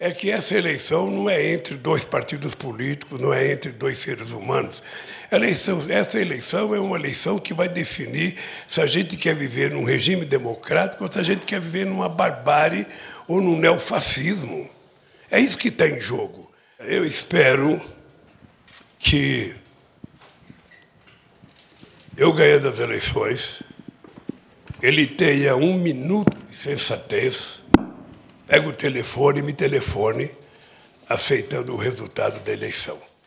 é que essa eleição não é entre dois partidos políticos, não é entre dois seres humanos. Essa eleição é uma eleição que vai definir se a gente quer viver num regime democrático ou se a gente quer viver numa barbárie ou num neofascismo. É isso que está em jogo. Eu espero que eu ganhando as eleições, ele tenha um minuto de sensatez, pega o telefone e me telefone aceitando o resultado da eleição.